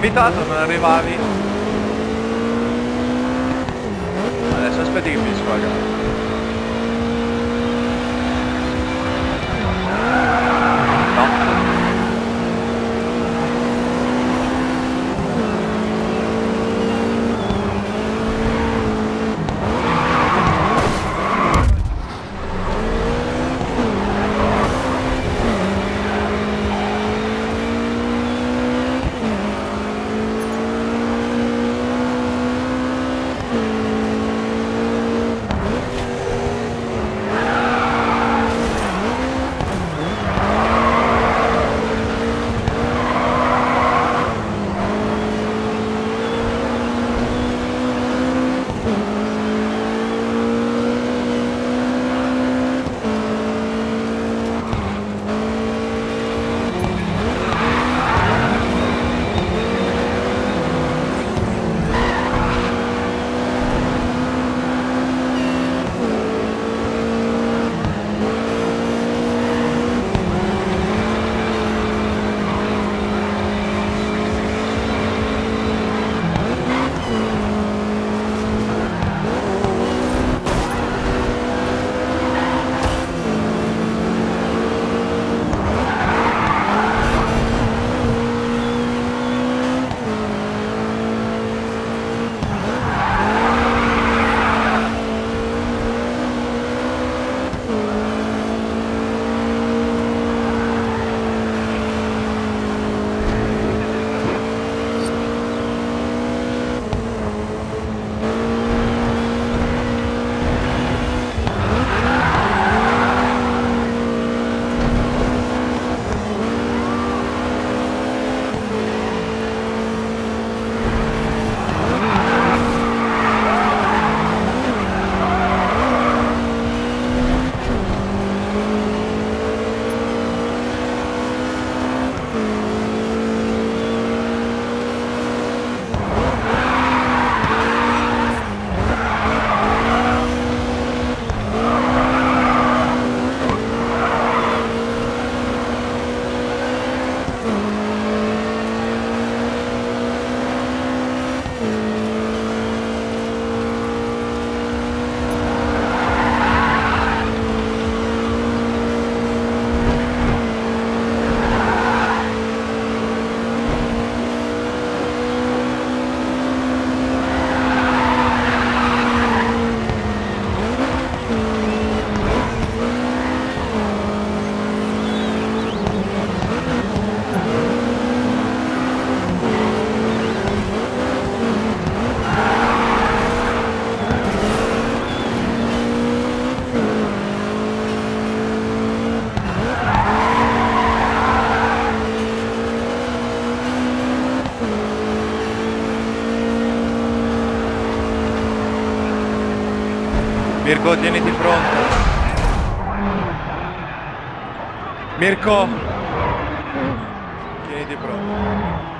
invitato, non arrivavi. Adesso aspetti che finisco la gara. No. Mirko, tieniti pronto. Mirko, tieniti pronto.